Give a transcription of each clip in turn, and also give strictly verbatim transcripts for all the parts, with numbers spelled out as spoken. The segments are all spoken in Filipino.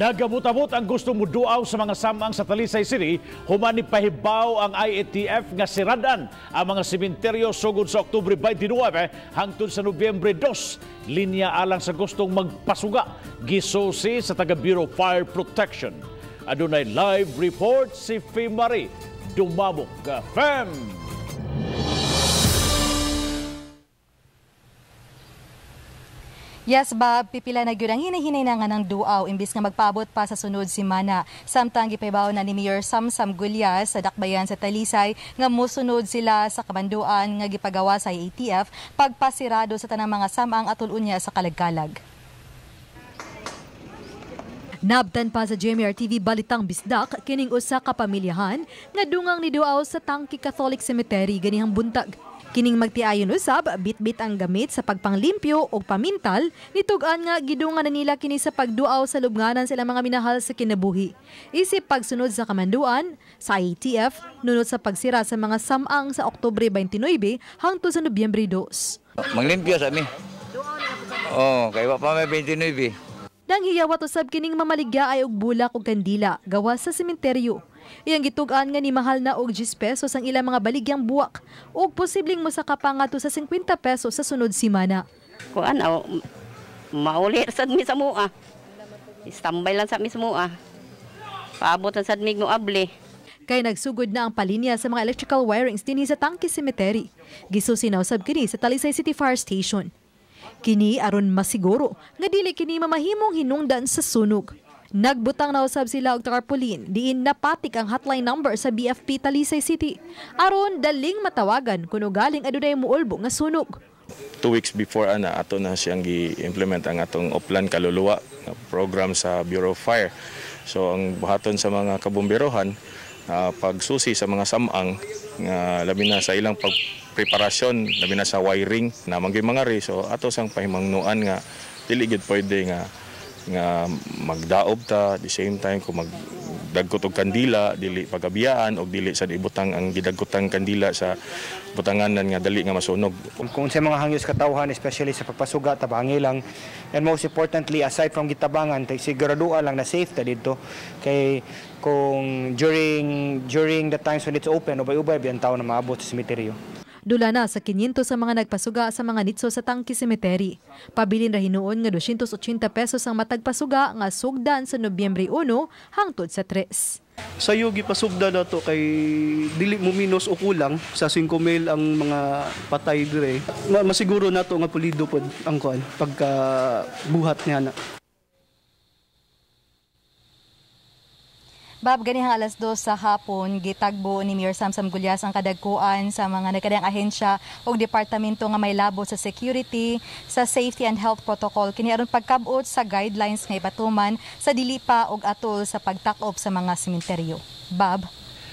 Nagabot-abot ang gusto mo duaw sa mga samang sa Talisay City, humani pahibaw ang I A T F nga siradan ang mga sementeryo sugod sa Oktubre twenty-two hangtod sa Nobyembre two. Linya alang sa gustong magpasuga, gisosi sa taga Bureau of Fire Protection. Adunay live report si Fe Marie Dumabok. Fem! Yes, Bob, pipila na gyud ang hinahinay na nga ng duaw imbis nga magpaabot pa sa sunod semana. Samtang gipaybaw na ni Mayor Samsam Gullas sa dakbayan sa Talisay nga mosunod sila sa kabanduan nga gipagawa sa I A T F pagpasirado sa tanang mga samang atul unya sa kalag-kalag. Nabtan pa sa G M R T V Balitang Bisdak kining usa ka pamilyahan nga dungang ni duaw sa Tangke Catholic Cemetery ganihang buntag. Kining magtiayon usab bitbit ang gamit sa pagpanglimpyo og pamintal nitugan nga gidungan na nila kini sa pagduaw sa lubnganan sa ilang mga minahal sa kinabuhi. Isip pagsunod sa kamanduan sa I A T F nunod sa pagsira sa mga samang sa Oktubre twenty-nine hangtod sa Nobyembre two. Manglimpyo sa mi. Oh, kay wa pa may twenty-nine. Nang hiyawat usab kining mamaligya ay og bulak og kandila gawas sa sementeryo. Iyang gitugan nga ni mahal na og diyes pesos ang ilang mga baligyang buwak og posibleng mosaka pa ngadto sa singkwenta pesos sa sunod semana. Kuan aw mauli sad mi sa mua. Istambay lang sa mi sa mua. Paabot na sad mig no able. Kay nagsugod na ang palinya sa mga electrical wirings dinhi sa Tangke Cemetery. Gisusinaw usab kini sa Talisay City Fire Station. Kini aron masiguro nga dili kini mamahimong hinungdan sa sunog. Nagbutang na usab sila og tarpaulin diin napatik ang hotline number sa B F P Talisay City aron daling matawagan kun ugaling adunay muulbo nga sunog. Two weeks before ana ato na siyang gi-implement ang atong Oplan Kaluluwa program sa Bureau of Fire. So ang buhaton sa mga kabomberohan uh, pagsusi sa mga samang nga uh, labi na sa ilang pag preparasyon labi na sa wiring na manggay mga re, so ato sang pahimangnuan nga dili gid pwede nga nga magdaob ta the same time kung magdagkot og kandila dili pagabiyaan og dili sa ibutang ang gidagkotang kandila sa butanganan nga dali nga masunog kung sa mga hangyos katawhan especially sa pagpasuga tabangi lang, and most importantly aside from gitabangan tay siguraduha lang na safe ta didto kay kung during during the times when it's open ubay-ubay biyan tawo na maabot sa cemeteryo. Dula na sa kinsyento sa mga nagpasuga sa mga nitso sa Tangke Cemetery. Pabilin ra hinuon nga doscientos ochenta pesos ang matagpasuga nga sugdan sa Nobyembre uno hangtod sa tres. Sayo gipasugdan nato kay dili mo minus o kulang sa five mil ang mga patay dire. Masiguro nato nga pulido pod ang kuan pagka buhat niya na. Bab, ganihang alas dos sa hapon, gitagbo ni Mayor Samsam Gullas ang kadagkuan sa mga nagkadayang ahensya o departamento nga may labo sa security, sa safety and health protocol. Kini aron pagkabot sa guidelines nga ipatuman sa dili pa og atol sa pagtakop sa mga sementeryo. Bab.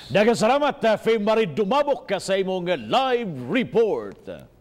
Daghang salamat, Fe Marie Dumabok, sa imong live report.